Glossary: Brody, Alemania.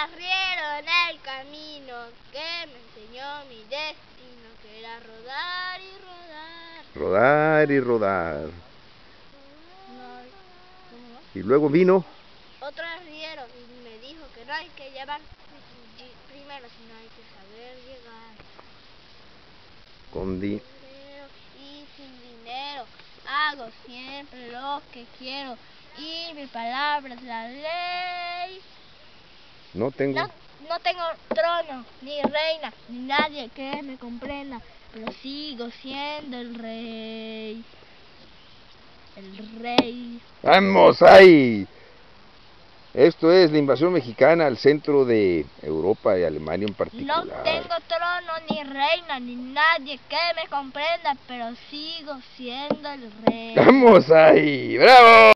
barrieron el camino que me enseñó mi destino, que era rodar y rodar. Rodar y rodar. Y luego vino otro arriero y me dijo que no hay que llevar primero, sino hay que saber llegar. Con dinero y sin dinero hago siempre lo que quiero, y mi palabra es la ley. No tengo trono, ni reina, ni nadie que me comprenda, pero sigo siendo el rey. El rey. ¡Vamos ahí! Esto es la invasión mexicana al centro de Europa y Alemania en particular. No tengo trono, ni reina, ni nadie que me comprenda, pero sigo siendo el rey. ¡Vamos ahí! ¡Bravo!